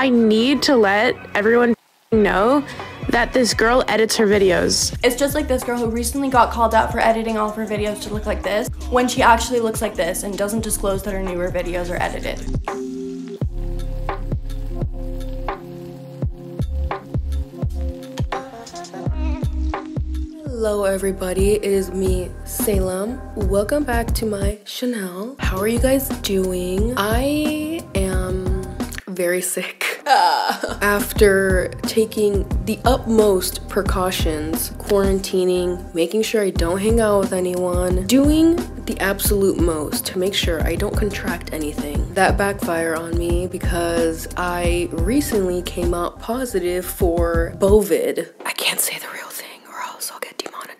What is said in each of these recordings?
I need to let everyone know that this girl edits her videos. It's just like this girl who recently got called out for editing all of her videos to look like this, when she actually looks like this and doesn't disclose that her newer videos are edited. Hello everybody, it is me, Salem. Welcome back to my channel. How are you guys doing? I am very sick. After taking the utmost precautions, quarantining, making sure I don't hang out with anyone, doing the absolute most to make sure I don't contract anything. That backfired on me because I recently came out positive for COVID. I can't say the real thing or else I'll get demonetized.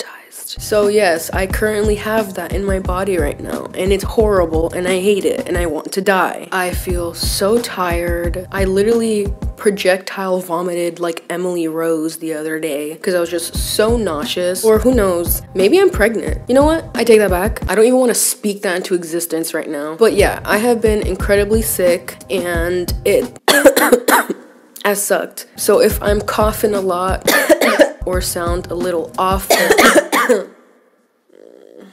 So yes, I currently have that in my body right now, and it's horrible, and I hate it, and I want to die. I feel so tired. I literally projectile vomited like Emily Rose the other day because I was just so nauseous. Or who knows, maybe I'm pregnant. You know what? I take that back. I don't even want to speak that into existence right now. But yeah, I have been incredibly sick, and it has sucked. So if I'm coughing a lot, or sound a little off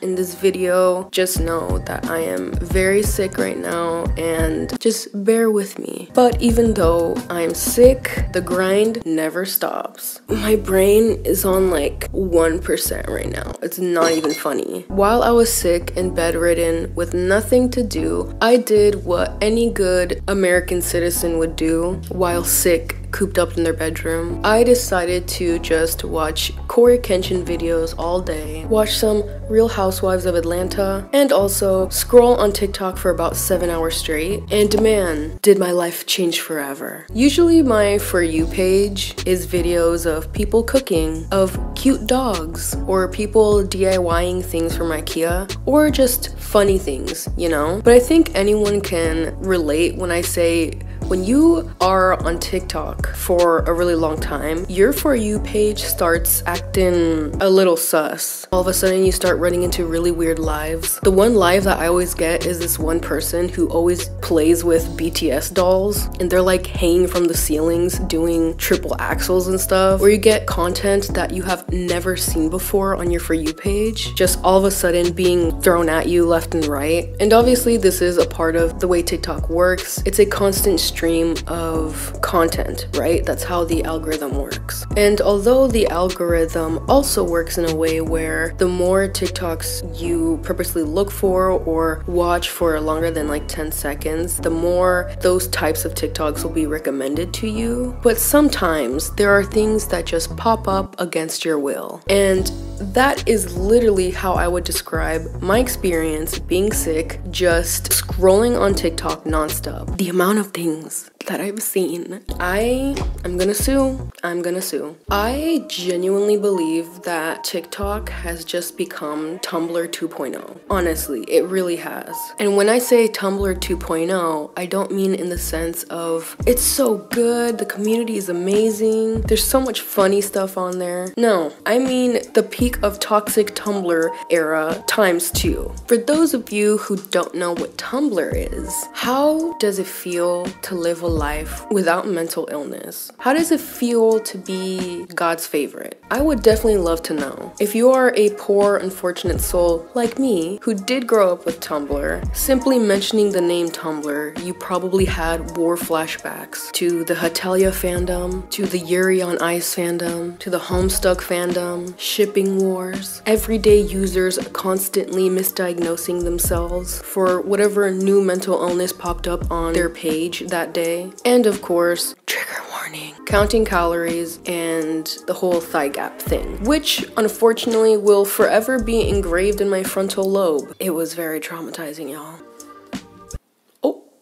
in this video, just know that I am very sick right now, and just bear with me. But even though I'm sick, the grind never stops. My brain is on like 1% right now. It's not even funny. While I was sick and bedridden with nothing to do, I did what any good American citizen would do while sick, cooped up in their bedroom. I decided to just watch Corey Kenshin videos all day, watch some Real Housewives of Atlanta, and also scroll on TikTok for about 7 hours straight. And man, did my life change forever. Usually my For You page is videos of people cooking, of cute dogs, or people DIYing things from IKEA, or just funny things, you know? But I think anyone can relate when I say, when you are on TikTok for a really long time, your For You page starts acting a little sus. All of a sudden you start running into really weird lives. The one live that I always get is this one person who always plays with BTS dolls, and they're like hanging from the ceilings doing triple axles and stuff. Or you get content that you have never seen before on your For You page, just all of a sudden being thrown at you left and right. And obviously this is a part of the way TikTok works. It's a constant stream of content, right? That's how the algorithm works. And although the algorithm also works in a way where the more TikToks you purposely look for or watch for longer than like 10 seconds, the more those types of TikToks will be recommended to you. But sometimes there are things that just pop up against your will. And that is literally how I would describe my experience being sick, just scrolling on TikTok nonstop. The amount of things that I've seen. I am gonna sue. I'm gonna sue. I genuinely believe that TikTok has just become Tumblr 2.0. Honestly, it really has. And when I say Tumblr 2.0, I don't mean in the sense of it's so good, the community is amazing, there's so much funny stuff on there. No, I mean the peak of toxic Tumblr era ×2. For those of you who don't know what Tumblr is, how does it feel to live alone? Life without mental illness? How does it feel to be God's favorite? I would definitely love to know. If you are a poor, unfortunate soul like me who did grow up with Tumblr, simply mentioning the name Tumblr, you probably had war flashbacks to the Hetalia fandom, to the Yuri on Ice fandom, to the Homestuck fandom, shipping wars, everyday users constantly misdiagnosing themselves for whatever new mental illness popped up on their page that day. And of course, trigger warning, counting calories, and the whole thigh gap thing, which unfortunately will forever be engraved in my frontal lobe. It was very traumatizing, y'all.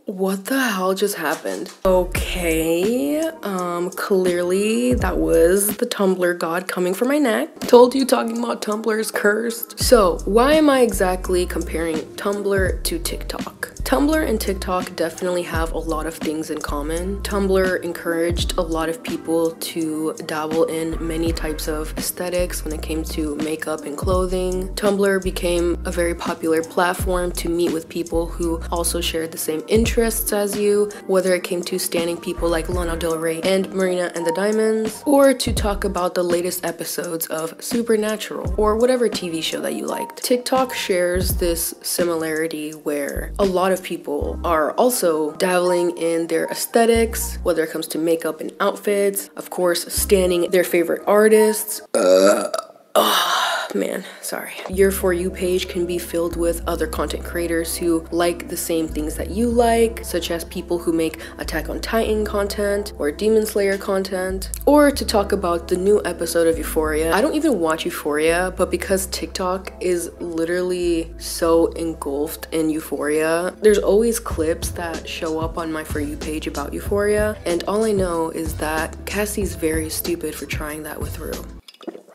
What the hell just happened? Okay, clearly that was the Tumblr god coming for my neck. Told you talking about Tumblr is cursed. So why am I exactly comparing Tumblr to TikTok? Tumblr and TikTok definitely have a lot of things in common. Tumblr encouraged a lot of people to dabble in many types of aesthetics when it came to makeup and clothing. Tumblr became a very popular platform to meet with people who also shared the same interests as you, whether it came to standing people like Lana Del Rey and Marina and the Diamonds, or to talk about the latest episodes of Supernatural or whatever TV show that you liked. TikTok shares this similarity where a lot of people are also dabbling in their aesthetics, whether it comes to makeup and outfits, of course, standing their favorite artists. Your For You page can be filled with other content creators who like the same things that you like, such as people who make Attack on Titan content or Demon Slayer content, or to talk about the new episode of Euphoria. I don't even watch Euphoria, but because TikTok is literally so engulfed in Euphoria, there's always clips that show up on my For You page about Euphoria, and all I know is that Cassie's very stupid for trying that with Rue.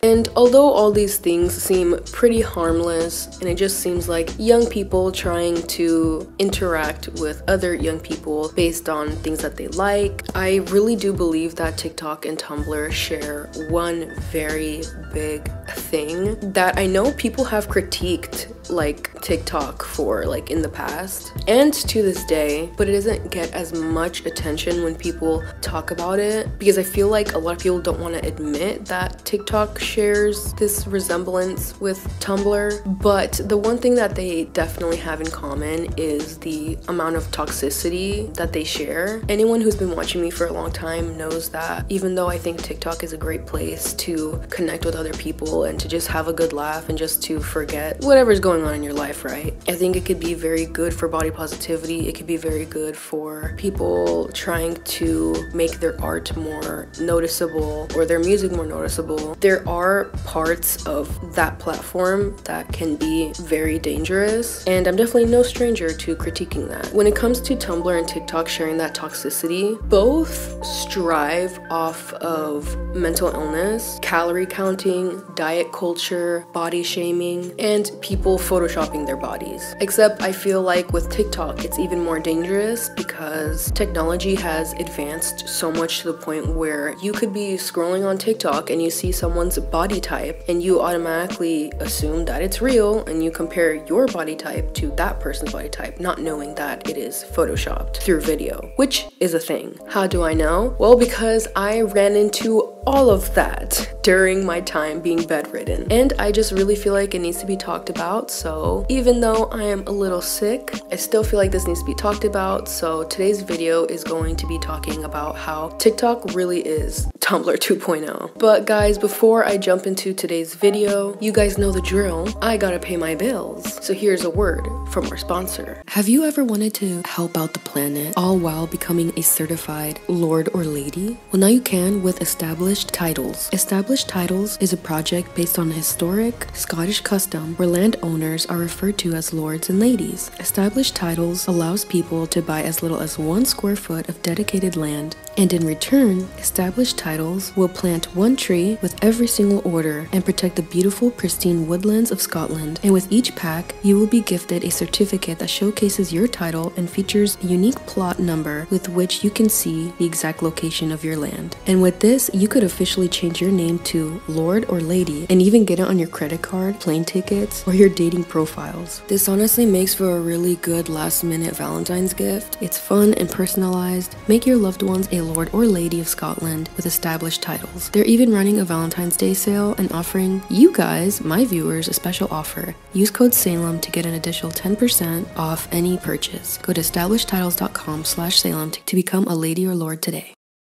And although all these things seem pretty harmless, and it just seems like young people trying to interact with other young people based on things that they like, I really do believe that TikTok and Tumblr share one very big thing that I know people have critiqued like TikTok for like in the past and to this day, but it doesn't get as much attention when people talk about it because I feel like a lot of people don't want to admit that TikTok shares this resemblance with Tumblr. But the one thing that they definitely have in common is the amount of toxicity that they share. Anyone who's been watching me for a long time knows that even though I think TikTok is a great place to connect with other people and to just have a good laugh and just to forget whatever's going on in your life, right? I think it could be very good for body positivity. It could be very good for people trying to make their art more noticeable or their music more noticeable. There are parts of that platform that can be very dangerous, and I'm definitely no stranger to critiquing that. When it comes to Tumblr and TikTok sharing that toxicity, both strive off of mental illness, calorie counting, diet culture, body shaming, and people photoshopping their bodies. Except I feel like with TikTok, it's even more dangerous because technology has advanced so much to the point where you could be scrolling on TikTok and you see someone's body type and you automatically assume that it's real and you compare your body type to that person's body type, not knowing that it is photoshopped through video, which is a thing. How do I know? Well, because I ran into all of that during my time being bedridden, and I just really feel like it needs to be talked about. So even though I am a little sick, I still feel like this needs to be talked about. So today's video is going to be talking about how TikTok really is Tumblr 2.0. But guys, before I jump into today's video, you guys know the drill. I gotta pay my bills. So here's a word from our sponsor. Have you ever wanted to help out the planet all while becoming a certified lord or lady? Well, now you can with Established Titles. Established Titles is a project based on historic Scottish custom where landowners are referred to as lords and ladies. Established Titles allows people to buy as little as 1 square foot of dedicated land, and in return, Established Titles will plant 1 tree with every single order and protect the beautiful, pristine woodlands of Scotland. And with each pack, you will be gifted a certificate that showcases your title and features a unique plot number with which you can see the exact location of your land. And with this, you could officially change your name to Lord or Lady and even get it on your credit card, plane tickets, or your dating profiles. This honestly makes for a really good last-minute Valentine's gift. It's fun and personalized. Make your loved ones a Lord or Lady of Scotland with Established Titles. They're even running a Valentine's Day sale and offering you guys, my viewers, a special offer. Use code Salem to get an additional 10% off any purchase. Go to establishedtitles.com/Salem to become a lady or lord today.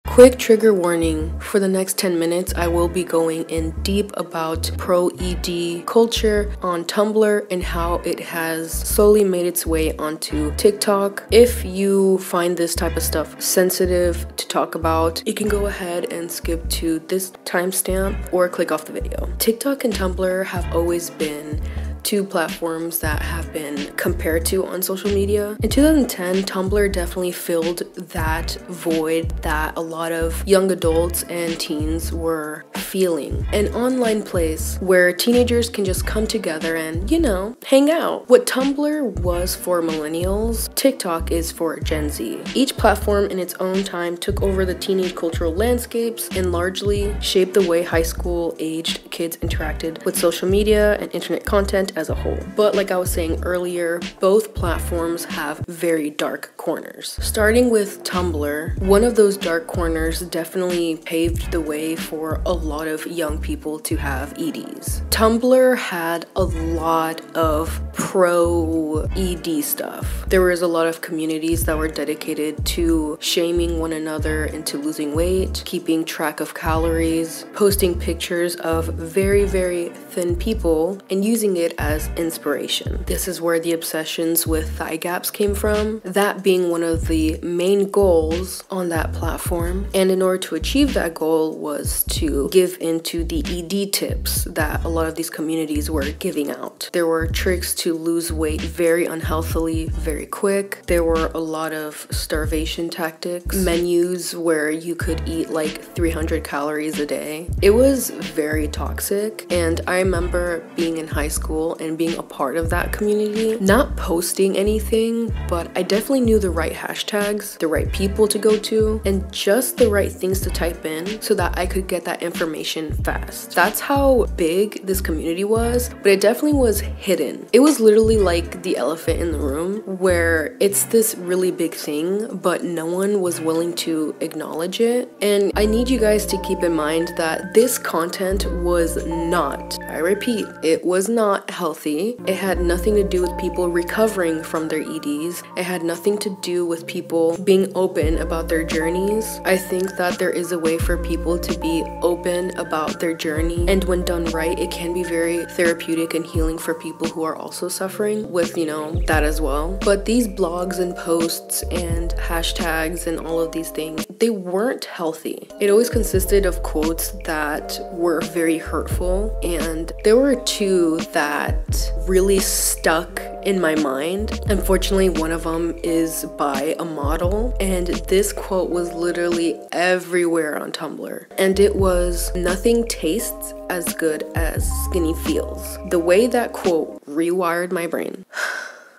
Quick trigger warning, for the next 10 minutes I will be going in deep about pro-ED culture on Tumblr and how it has slowly made its way onto TikTok. If you find this type of stuff sensitive to talk about, you can go ahead and skip to this timestamp or click off the video. TikTok and Tumblr have always been two platforms that have been compared to on social media. In 2010, Tumblr definitely filled that void that a lot of young adults and teens were feeling. An online place where teenagers can just come together and, you know, hang out. What Tumblr was for millennials, TikTok is for Gen Z. Each platform in its own time took over the teenage cultural landscapes and largely shaped the way high school aged kids interacted with social media and internet content as a whole. But like I was saying earlier, both platforms have very dark corners. Starting with Tumblr, one of those dark corners definitely paved the way for a lot of young people to have EDs. Tumblr had a lot of pro-ED stuff. There was a lot of communities that were dedicated to shaming one another into losing weight, keeping track of calories, posting pictures of very, very thin people, and using it as inspiration. This is where the obsessions with thigh gaps came from, that being one of the main goals on that platform. And in order to achieve that goal was to give into the ED tips that a lot of these communities were giving out. There were tricks to lose weight very unhealthily, very quick. There were a lot of starvation tactics, menus where you could eat like 300 calories a day. It was very toxic, and I remember being in high school and being a part of that community, not posting anything, but I definitely knew the right hashtags, the right people to go to, and just the right things to type in so that I could get that information fast. That's how big this community was, but it definitely was hidden. It was literally like the elephant in the room, where it's this really big thing, but no one was willing to acknowledge it. And I need you guys to keep in mind that this content was not, I repeat, it was not healthy. It had nothing to do with people recovering from their EDs. It had nothing to do with people being open about their journeys. I think that there is a way for people to be open about their journey, and when done right, it can be very therapeutic and healing for people who are also suffering with, you know, that as well. But these blogs and posts and hashtags and all of these things, they weren't healthy. It always consisted of quotes that were very hurtful, and there were two that really stuck in my mind. Unfortunately, one of them is by a model, and this quote was literally everywhere on Tumblr, and it was, "Nothing tastes as good as skinny feels." The way that quote rewired my brain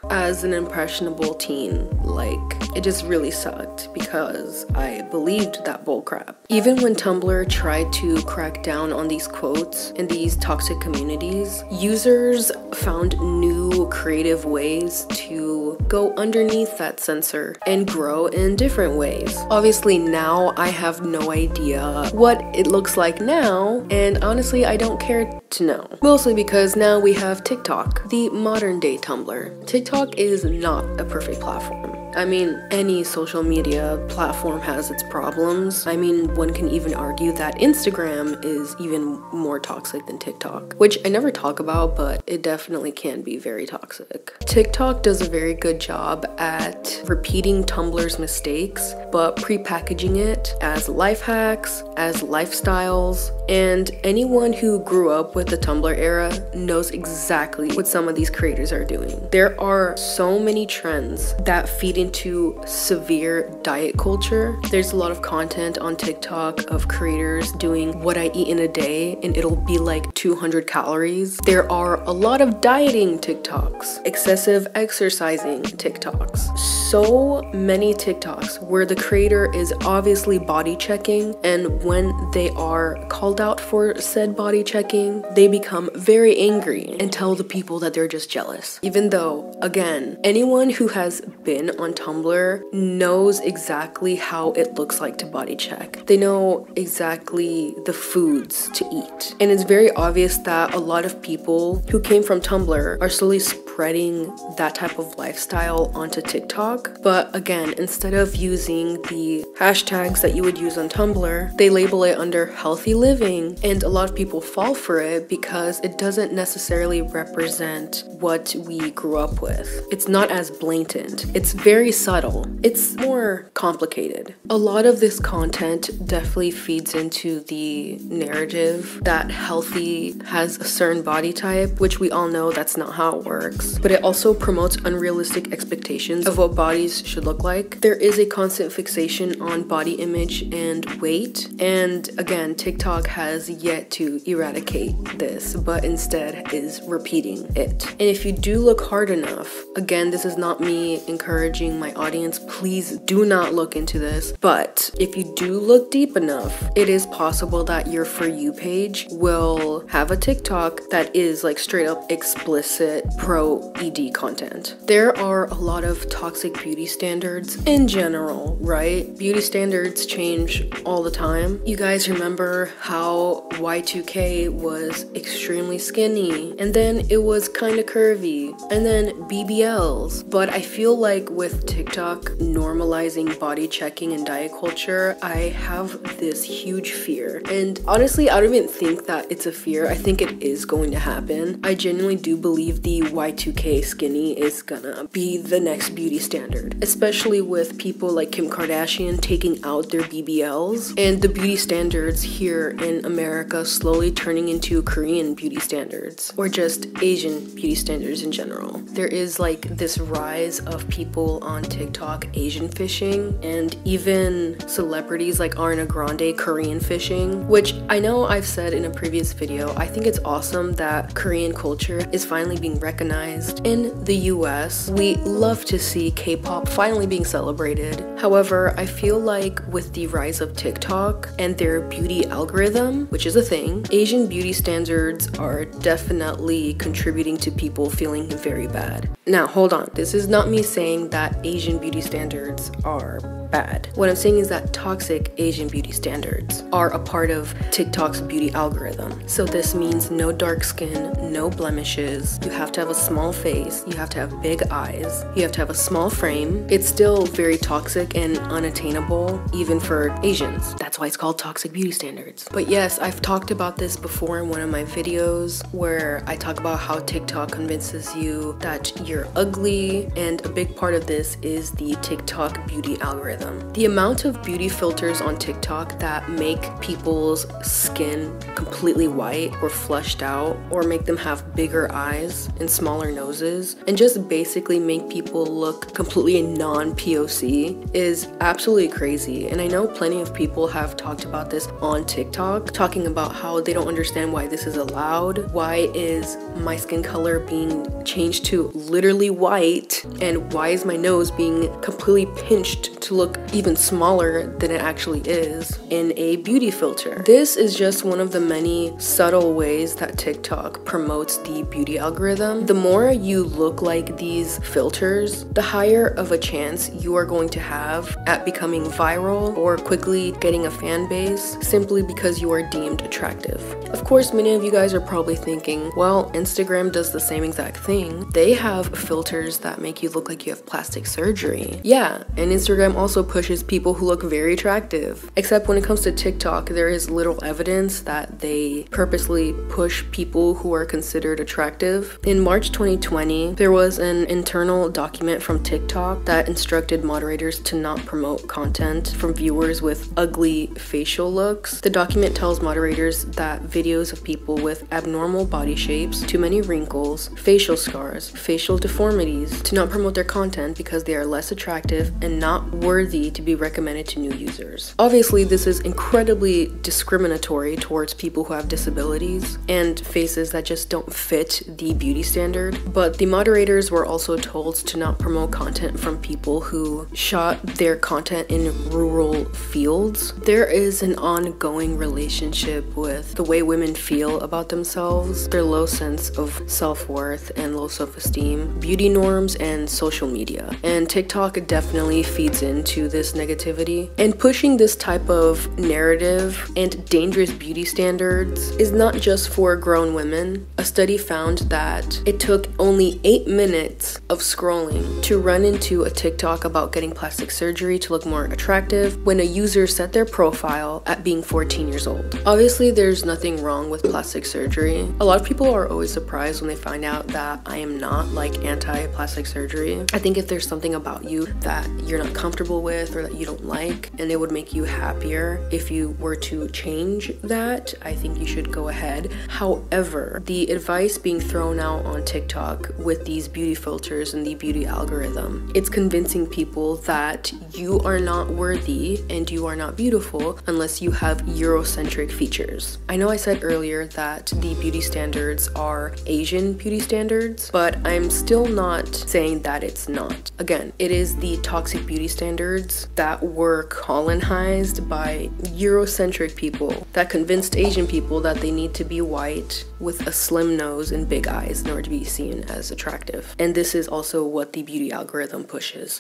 as an impressionable teen, like, it just really sucked, because I believed that bullcrap. Even when Tumblr tried to crack down on these quotes and these toxic communities, users found new creative ways to go underneath that censor and grow in different ways. Obviously now I have no idea what it looks like now, and honestly I don't care to know. Mostly because now we have TikTok, the modern day Tumblr. TikTok is not a perfect platform. I mean, any social media platform has its problems. I mean, one can even argue that Instagram is even more toxic than TikTok, which I never talk about, but it definitely can be very toxic. TikTok does a very good job at repeating Tumblr's mistakes, but prepackaging it as life hacks, as lifestyles, and anyone who grew up with the Tumblr era knows exactly what some of these creators are doing. There are so many trends that feed into severe diet culture. There's a lot of content on TikTok of creators doing what I eat in a day, and it'll be like 200 calories. There are a lot of dieting TikToks, excessive exercising TikToks. So many TikToks where the creator is obviously body checking, and when they are called out for said body checking, they become very angry and tell the people that they're just jealous. Even though, again, anyone who has been on Tumblr knows exactly how it looks like to body check. They know exactly the foods to eat. And it's very obvious that a lot of people who came from Tumblr are slowly spreading spreading that type of lifestyle onto TikTok. But again, instead of using the hashtags that you would use on Tumblr, they label it under healthy living, and a lot of people fall for it because it doesn't necessarily represent what we grew up with. It's not as blatant. It's very subtle. It's more complicated. A lot of this content definitely feeds into the narrative that healthy has a certain body type, which we all know that's not how it works, but it also promotes unrealistic expectations of what bodies should look like. There is a constant fixation on body image and weight, and again, TikTok has yet to eradicate this, but instead is repeating it. And if you do look hard enough, again, this is not me encouraging my audience, please do not look into this, but if you do look deep enough, it is possible that your For You page will have a TikTok that is like straight up explicit pro-ED content. There are a lot of toxic beauty standards in general, right? Beauty standards change all the time. You guys remember how Y2K was extremely skinny, and then it was kind of curvy, and then BBLs. But I feel like with TikTok normalizing body checking and diet culture, I have this huge fear. And honestly, I don't even think that it's a fear. I think it is going to happen. I genuinely do believe the Y2K skinny is gonna be the next beauty standard, especially with people like Kim Kardashian taking out their BBLs and the beauty standards here in America slowly turning into Korean beauty standards or just Asian beauty standards in general. There is like this rise of people on TikTok Asian fishing, and even celebrities like Ariana Grande Korean fishing, which I know I've said in a previous video, I think it's awesome that Korean culture is finally being recognized in the US. We love to see K-pop finally being celebrated. However, I feel like with the rise of TikTok and their beauty algorithm, which is a thing, Asian beauty standards are definitely contributing to people feeling very bad. Now, hold on. This is not me saying that Asian beauty standards are bad. What I'm saying is that toxic Asian beauty standards are a part of TikTok's beauty algorithm. So this means no dark skin, no blemishes. You have to have a small face. You have to have big eyes. You have to have a small frame. It's still very toxic and unattainable, even for Asians. That's why it's called toxic beauty standards. But yes, I've talked about this before in one of my videos where I talk about how TikTok convinces you that you're ugly, and a big part of this is the TikTok beauty algorithm. The amount of beauty filters on TikTok that make people's skin completely white or flushed out or make them have bigger eyes and smaller noses and just basically make people look completely non-POC is absolutely crazy. And I know plenty of people have talked about this on TikTok, talking about how they don't understand why this is allowed. Why is my skin color being changed to literally white, and why is my nose being completely pinched to look even smaller than it actually is in a beauty filter? This is just one of the many subtle ways that TikTok promotes the beauty algorithm. The more you look like these filters, the higher of a chance you are going to have at becoming viral or quickly getting a fan base simply because you are deemed attractive. Of course, many of you guys are probably thinking, well, Instagram does the same exact thing. They have filters that make you look like you have plastic surgery. Yeah, and Instagram also pushes people who look very attractive. Except when it comes to TikTok, there is little evidence that they purposely push people who are considered attractive. In March 2020, there was an internal document from TikTok that instructed moderators to not promote content from viewers with ugly facial looks. The document tells moderators that videos of people with abnormal body shapes, too many wrinkles, facial scars, facial deformities, to not promote their content because they are less attractive and not worthy to be recommended to new users. Obviously, this is incredibly discriminatory towards people who have disabilities and faces that just don't fit the beauty standard, but the moderators were also told to not promote content from people who shot their content in rural fields. There is an ongoing relationship with the way women feel about themselves, their low sense of self-worth and low self-esteem, beauty norms, and social media. And TikTok definitely feeds into to this negativity. And pushing this type of narrative and dangerous beauty standards is not just for grown women. A study found that it took only 8 minutes of scrolling to run into a TikTok about getting plastic surgery to look more attractive when a user set their profile at being 14 years old. Obviously, there's nothing wrong with plastic surgery. A lot of people are always surprised when they find out that I am not like anti-plastic surgery. I think if there's something about you that you're not comfortable with or that you don't like, and it would make you happier if you were to change that, I think you should go ahead. However, the advice being thrown out on TikTok with these beauty filters and the beauty algorithm, it's convincing people that you are not worthy and you are not beautiful unless you have Eurocentric features. I know I said earlier that the beauty standards are Asian beauty standards, but I'm still not saying that it's not. Again, it is the toxic beauty standards that were colonized by Eurocentric people that convinced Asian people that they need to be white with a slim nose and big eyes in order to be seen as attractive. And this is also what the beauty algorithm pushes.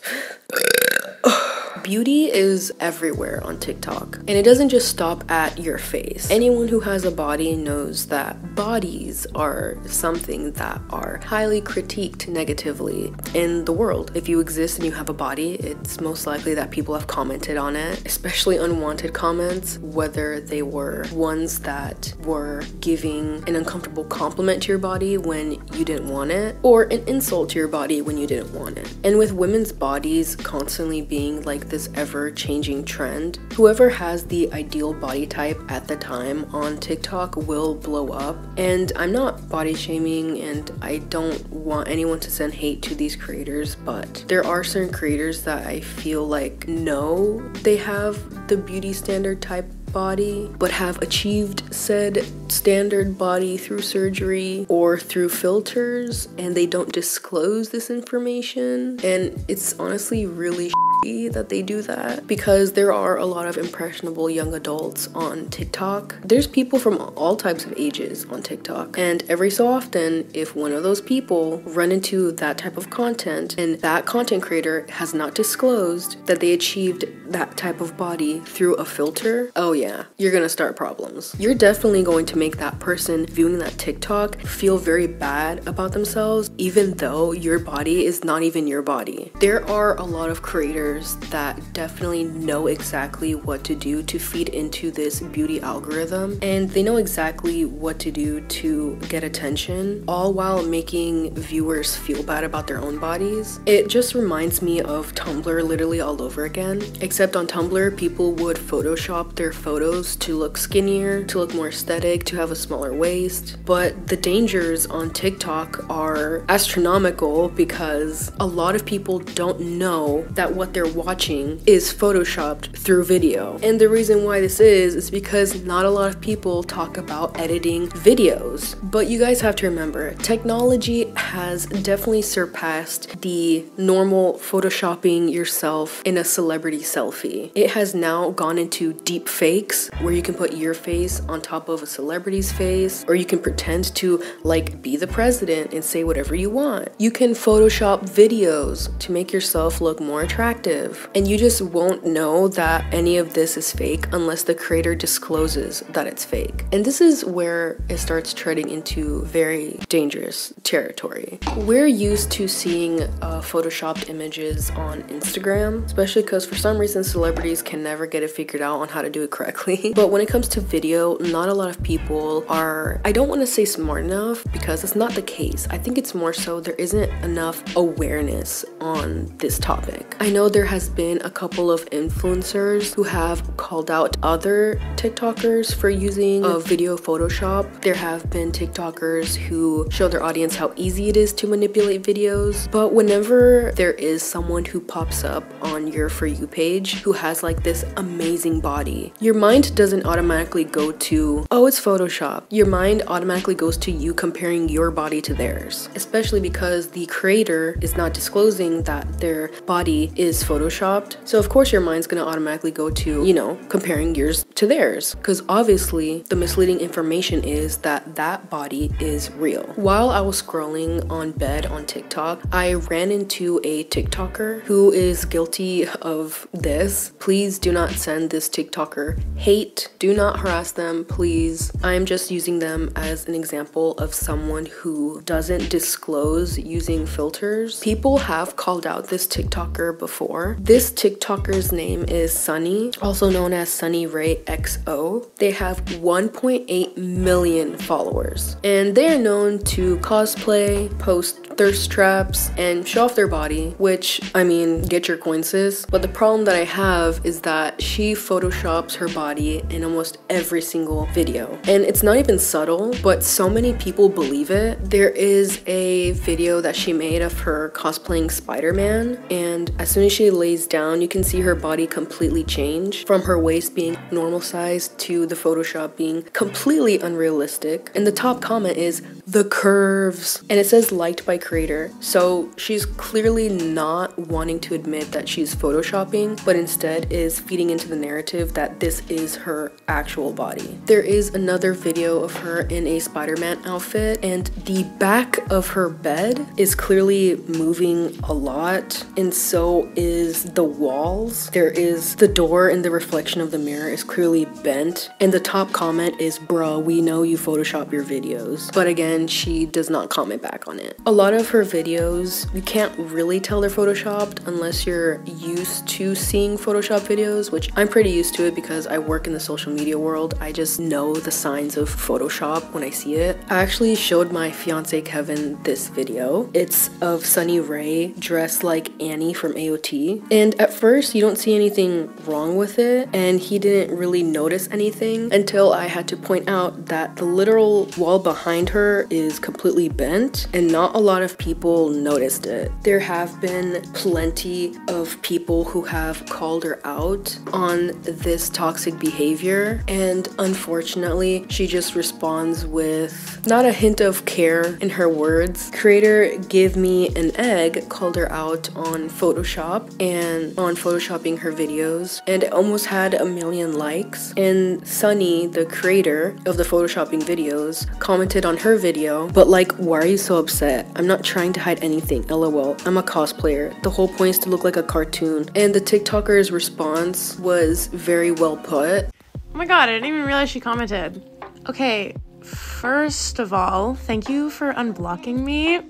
Beauty is everywhere on TikTok, and it doesn't just stop at your face. Anyone who has a body knows that bodies are something that are highly critiqued negatively in the world. If you exist and you have a body, it's most likely that people have commented on it, especially unwanted comments, whether they were ones that were giving an uncomfortable compliment to your body when you didn't want it, or an insult to your body when you didn't want it. And with women's bodies constantly being like this ever-changing trend, whoever has the ideal body type at the time on TikTok will blow up. And I'm not body shaming, and I don't want anyone to send hate to these creators, but there are certain creators that I feel like know they have the beauty standard type body, but have achieved said standard body through surgery or through filters, and they don't disclose this information. And it's honestly really shitty that they do that, because there are a lot of impressionable young adults on TikTok. There's people from all types of ages on TikTok, and every so often, if one of those people run into that type of content and that content creator has not disclosed that they achieved that type of body through a filter, oh yeah, you're gonna start problems. You're definitely going to make that person viewing that TikTok feel very bad about themselves, even though your body is not even your body. There are a lot of creators that definitely know exactly what to do to feed into this beauty algorithm, and they know exactly what to do to get attention, all while making viewers feel bad about their own bodies. It just reminds me of Tumblr literally all over again, except on Tumblr, people would Photoshop their photos to look skinnier, to look more aesthetic, to have a smaller waist. But the dangers on TikTok are astronomical, because a lot of people don't know that what they're watching is photoshopped through video. And the reason why this is because not a lot of people talk about editing videos. But you guys have to remember, technology has definitely surpassed the normal photoshopping yourself in a celebrity selfie. It has now gone into deep fakes, where you can put your face on top of a celebrity's face, or you can pretend to like be the president and say whatever you want. You can Photoshop videos to make yourself look more attractive, and you just won't know that any of this is fake unless the creator discloses that it's fake. And this is where it starts treading into very dangerous territory. We're used to seeing photoshopped images on Instagram, especially because for some reason celebrities can never get it figured out on how to do it correctly. But when it comes to video, not a lot of people are, I don't want to say smart enough, because it's not the case. I think it's more so there isn't enough awareness on this topic. I know there has been a couple of influencers who have called out other TikTokers for using video Photoshop. There have been TikTokers who show their audience how easy it is to manipulate videos. But whenever there is someone who pops up on your For You page who has like this amazing body, your mind doesn't automatically go to, oh, it's Photoshop. Your mind automatically goes to you comparing your body to theirs, especially because the creator is not disclosing that their body is photoshopped. So of course your mind's gonna automatically go to, you know, comparing yours to theirs, because obviously the misleading information is that that body is real. While I was scrolling laying on bed on TikTok, I ran into a TikToker who is guilty of this. Please do not send this TikToker hate. Do not harass them, please. I'm just using them as an example of someone who doesn't disclose using filters. People have called out this TikToker before. This TikToker's name is Sunny, also known as SunnyRayXO. They have 1.8 million followers, and they are known to cosplay, post thirst traps, and show off their body, which, I mean, get your coin, sis. But the problem that I have is that she photoshops her body in almost every single video, and it's not even subtle, but so many people believe it. There is a video that she made of her cosplaying Spider-Man, and as soon as she lays down, you can see her body completely change, from her waist being normal size to the Photoshop being completely unrealistic. And the top comment is "the curves," and it says liked by creator. So she's clearly not wanting to admit that she's photoshopping, but instead is feeding into the narrative that this is her actual body. There is another video of her in a Spider-Man outfit, and the back of her bed is clearly moving a lot, and so is the walls. There is the door, and the reflection of the mirror is clearly bent, and the top comment is "bruh, we know you Photoshop your videos," but again, she does not comment back on it. A lot of her videos, you can't really tell they're photoshopped unless you're used to seeing Photoshop videos, which I'm pretty used to it because I work in the social media world. I just know the signs of Photoshop when I see it. I actually showed my fiance Kevin this video. It's of Sunny Ray dressed like Annie from AOT, and at first you don't see anything wrong with it, and he didn't really notice anything until I had to point out that the literal wall behind her is completely bent, and not a lot of people noticed it. There have been plenty of people who have called her out on this toxic behavior, and unfortunately she just responds with not a hint of care in her words. Creator Give Me an Egg called her out on Photoshop and on photoshopping her videos, and it almost had a million likes. And Sunny, the creator of the photoshopping videos, commented on her video, "But like, why are you so upset? I'm not trying to hide anything, lol. I'm a cosplayer. The whole point is to look like a cartoon." And the TikToker's response was very well put. Oh my god, I didn't even realize she commented. Okay, first of all, thank you for unblocking me.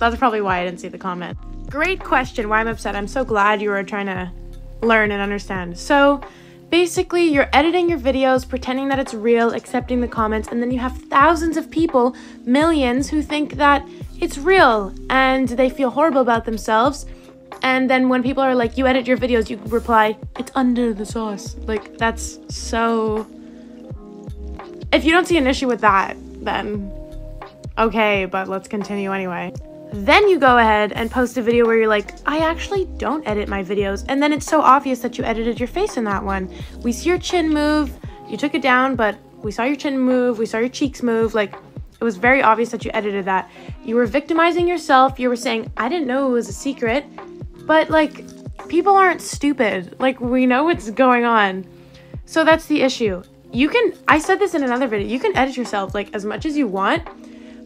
That's probably why I didn't see the comment. Great question, why I'm upset. I'm so glad you were trying to learn and understand. So basically, you're editing your videos, pretending that it's real, accepting the comments, and then you have thousands of people, millions, who think that it's real, and they feel horrible about themselves. And then when people are like, "you edit your videos," you reply, "it's under the sauce." Like, that's so... If you don't see an issue with that, then okay, but let's continue anyway. Then you go ahead and post a video where you're like, "I actually don't edit my videos," and then it's so obvious that you edited your face in that one. We see your chin move. You took it down, but we saw your chin move, we saw your cheeks move. Like, it was very obvious that you edited that. You were victimizing yourself. You were saying, "I didn't know it was a secret," but like, people aren't stupid. Like, we know what's going on. So that's the issue. You can, I said this in another video, you can edit yourself like as much as you want,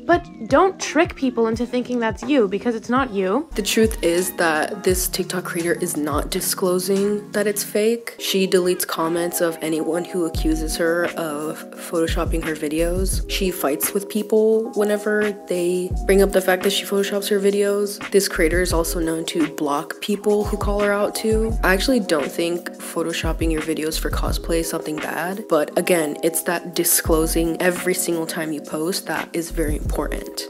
but don't trick people into thinking that's you, because it's not you. The truth is that this TikTok creator is not disclosing that it's fake. She deletes comments of anyone who accuses her of photoshopping her videos. She fights with people whenever they bring up the fact that she photoshops her videos. This creator is also known to block people who call her out too. I actually don't think photoshopping your videos for cosplay is something bad, but again, it's that disclosing every single time you post that is very important.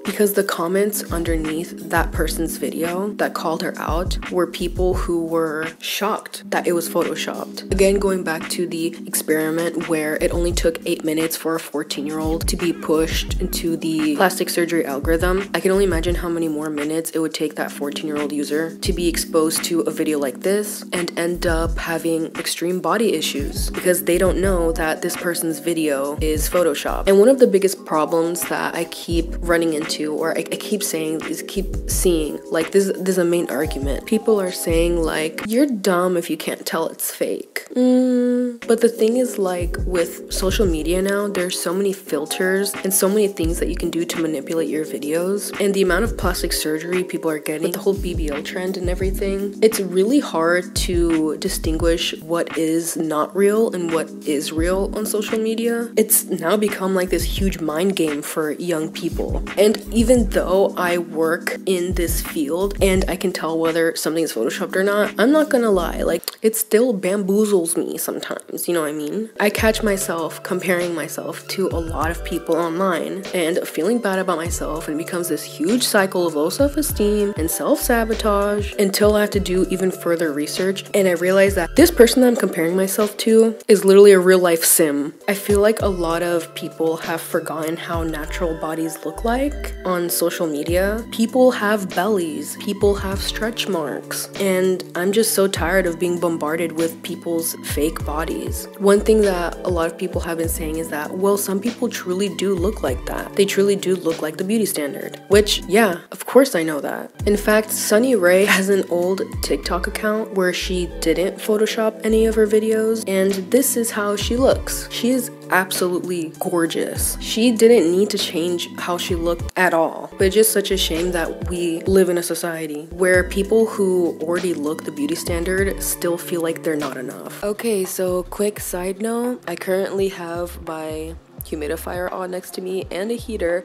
Because the comments underneath that person's video that called her out were people who were shocked that it was photoshopped. Again, going back to the experiment where it only took 8 minutes for a 14-year-old to be pushed into the plastic surgery algorithm, I can only imagine how many more minutes it would take that 14-year-old user to be exposed to a video like this and end up having extreme body issues because they don't know that this person's video is photoshopped. And one of the biggest problems that I keep running into, or I keep saying, is keep seeing, like this is a main argument. People are saying like, you're dumb if you can't tell it's fake. But the thing is, like, with social media now, there's so many filters and so many things that you can do to manipulate your videos, and the amount of plastic surgery people are getting with the whole BBL trend and everything, it's really hard to distinguish what is not real and what is real on social media. It's now become like this huge mind game for young people. And even though I work in this field and I can tell whether something is photoshopped or not, I'm not gonna lie, like, it still bamboozles me sometimes, you know what I mean? I catch myself comparing myself to a lot of people online and feeling bad about myself, and it becomes this huge cycle of low self-esteem and self-sabotage until I have to do even further research and I realize that this person that I'm comparing myself to is literally a real-life sim. I feel like a lot of people have forgotten how natural bodies look like on social media. People have bellies, people have stretch marks, and I'm just so tired of being bombarded with people's fake bodies. One thing that a lot of people have been saying is that, well, some people truly do look like that. They truly do look like the beauty standard, which, yeah, of course I know that. In fact, Sunny Ray has an old TikTok account where she didn't Photoshop any of her videos, and this is how she looks. She is absolutely gorgeous. She didn't need to change how she looked at all, but it's just such a shame that we live in a society where people who already look the beauty standard still feel like they're not enough. Okay, so quick side note, I currently have my humidifier on next to me and a heater,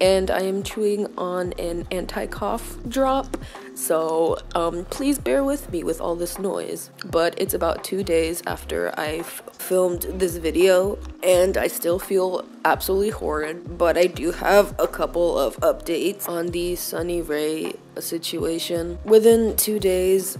and I am chewing on an anti-cough drop, so please bear with me with all this noise. But it's about 2 days after I've filmed this video and I still feel absolutely horrid, but I do have a couple of updates on the Sunny Ray situation. Within 2 days,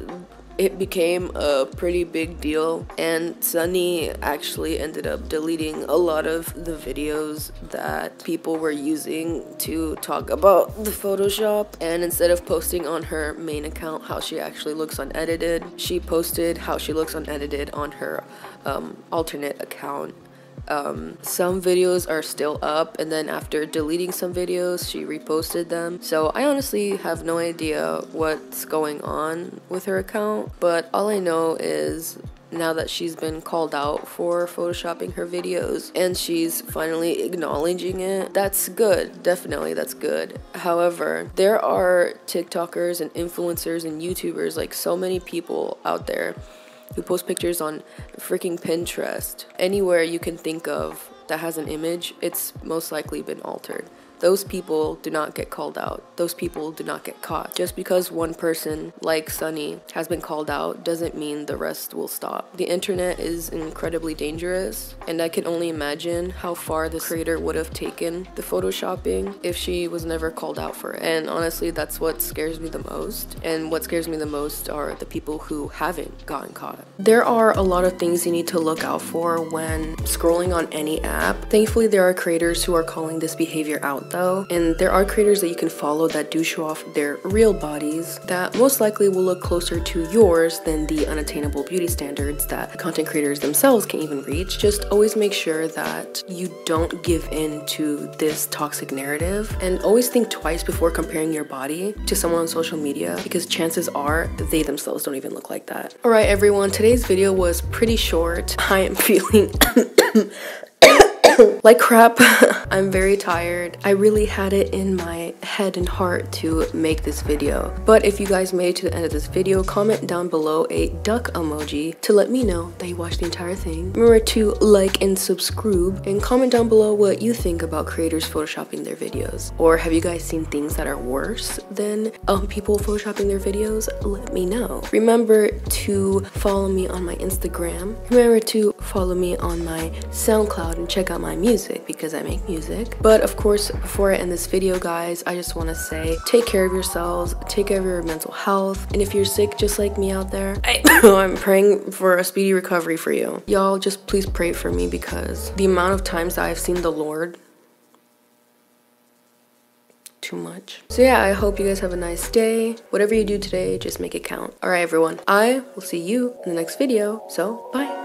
it became a pretty big deal, and Sunny actually ended up deleting a lot of the videos that people were using to talk about the Photoshop. And instead of posting on her main account how she actually looks unedited, she posted how she looks unedited on her alternate account. Some videos are still up, and then after deleting some videos, she reposted them. So I honestly have no idea what's going on with her account, but all I know is now that she's been called out for photoshopping her videos and she's finally acknowledging it, that's good. Definitely, that's good. However, there are TikTokers and influencers and YouTubers, like so many people out there who post pictures on freaking Pinterest. Anywhere you can think of that has an image, it's most likely been altered. Those people do not get called out. Those people do not get caught. Just because one person, like Sunny, has been called out doesn't mean the rest will stop. The internet is incredibly dangerous, and I can only imagine how far the creator would have taken the photoshopping if she was never called out for it. And honestly, that's what scares me the most. And what scares me the most are the people who haven't gotten caught. There are a lot of things you need to look out for when scrolling on any app. Thankfully, there are creators who are calling this behavior out, though, and there are creators that you can follow that do show off their real bodies that most likely will look closer to yours than the unattainable beauty standards that content creators themselves can even reach. Just always make sure that you don't give in to this toxic narrative, and always think twice before comparing your body to someone on social media, because chances are they themselves don't even look like that. All right, everyone, today's video was pretty short. I am feeling like crap. I'm very tired. I really had it in my head and heart to make this video, but if you guys made it to the end of this video, comment down below a duck emoji to let me know that you watched the entire thing. Remember to like and subscribe, and comment down below what you think about creators photoshopping their videos, or have you guys seen things that are worse than people photoshopping their videos? Let me know. Remember to follow me on my Instagram. Remember to follow me on my SoundCloud and check out my music, because I make music. But of course, before I end this video, guys, I just want to say, take care of yourselves, take care of your mental health, and if you're sick just like me out there, I'm praying for a speedy recovery for you. Y'all just please pray for me, because the amount of times that I've seen the Lord, too much. So yeah, I hope you guys have a nice day. Whatever you do today, just make it count. All right, everyone, I will see you in the next video, so bye.